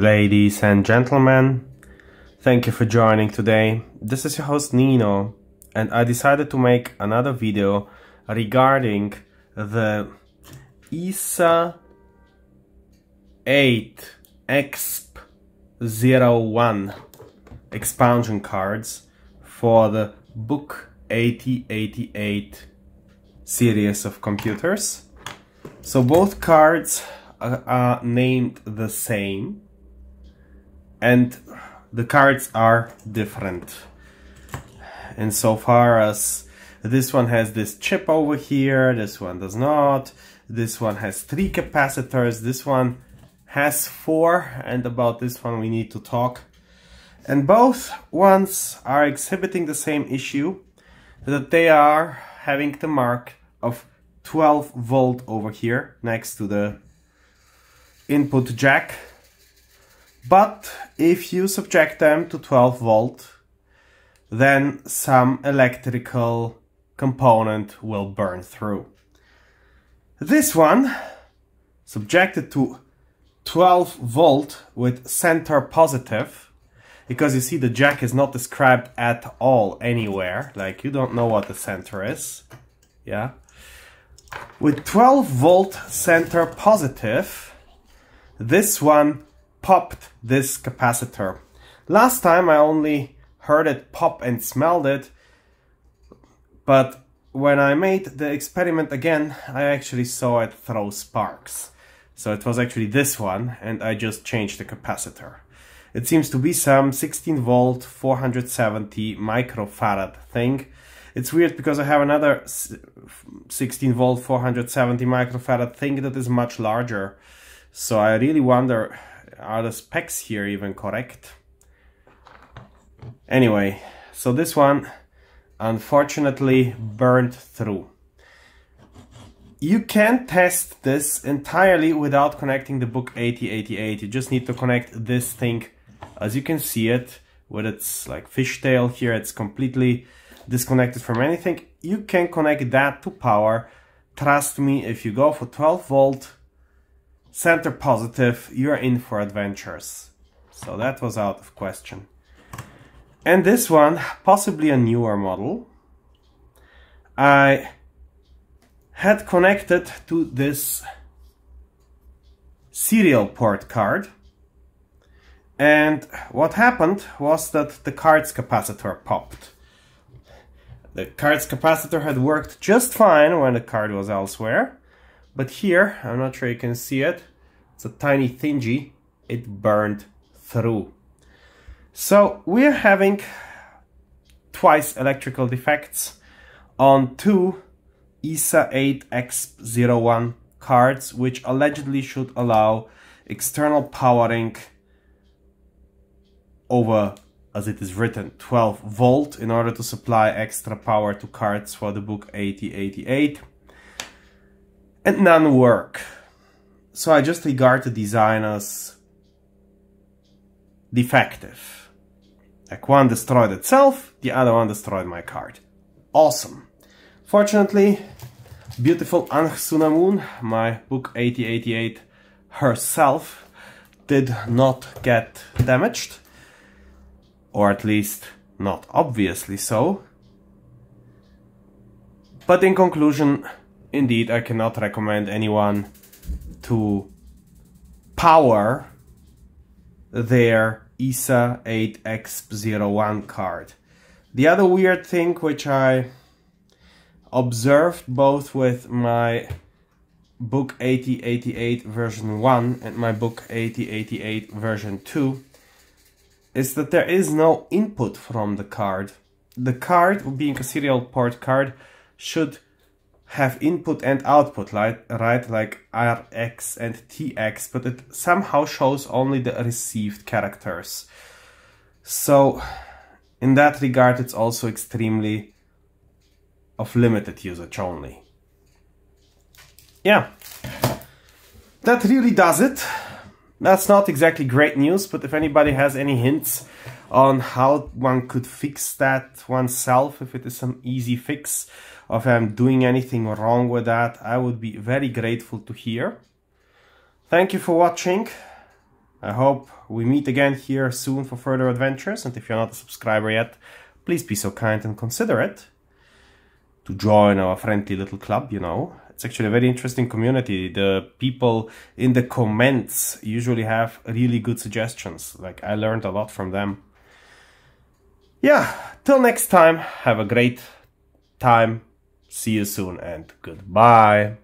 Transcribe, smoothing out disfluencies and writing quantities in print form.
Ladies and gentlemen, thank you for joining today. This is your host Nino, and I decided to make another video regarding the ISA8-EXP-01 expansion cards for the Book 8088 series of computers. So both cards are named the same, and the cards are different insofar as this one has this chip over here, this one does not, this one has 3 capacitors, this one has 4, and about this one we need to talk. And both ones are exhibiting the same issue, that they are having the mark of 12 volt over here next to the input jack. But if you subject them to 12 volt, then some electrical component will burn through. This one, subjected to 12 volt with center positive, because you see the jack is not described at all anywhere, like you don't know what the center is, yeah? With 12 volt center positive, this one popped this capacitor. Last time I only heard it pop and smelled it, but when I made the experiment again, I actually saw it throw sparks. So it was actually this one, and I just changed the capacitor. It seems to be some 16 volt 470 microfarad thing. It's weird because I have another 16 volt 470 microfarad thing that is much larger. So I really wonder, are the specs here even correct? Anyway, so this one unfortunately burned through. You can test this entirely without connecting the Book 8088. You just need to connect this thing, as you can see it, with its like fishtail here, it's completely disconnected from anything. You can connect that to power. Trust me, if you go for 12 volt, center positive, you're in for adventures. So that was out of question. And this one, possibly a newer model, I had connected to this serial port card. And what happened was that the card's capacitor popped. The card's capacitor had worked just fine when the card was elsewhere. But here, I'm not sure you can see it, it's a tiny thingy, it burned through. So we're having twice electrical defects on 2 ISA8-EXP-01 cards, which allegedly should allow external powering over, as it is written, 12 volt in order to supply extra power to cards for the Book 8088. And none work. So I just regard the design as defective. Like one destroyed itself, the other one destroyed my card. Awesome. Fortunately, beautiful Anxunamun, my Book 8088 herself, did not get damaged. Or at least not obviously so. But in conclusion, indeed, I cannot recommend anyone to power their ISA8-EXP-01 card. The other weird thing which I observed both with my Book 8088 version 1 and my Book 8088 version 2 is that there is no input from the card. The card, being a serial port card, should have input and output, right? Like RX and TX, but it somehow shows only the received characters. So in that regard, it's also extremely of limited usage only. Yeah, that really does it. That's not exactly great news, but if anybody has any hints on how one could fix that oneself, if it is some easy fix, or if I'm doing anything wrong with that, I would be very grateful to hear. Thank you for watching. I hope we meet again here soon for further adventures, and if you're not a subscriber yet, please be so kind and consider it to join our friendly little club, you know. It's actually a very interesting community. The people in the comments usually have really good suggestions. Like, I learned a lot from them. Yeah, till next time, have a great time. See you soon and goodbye.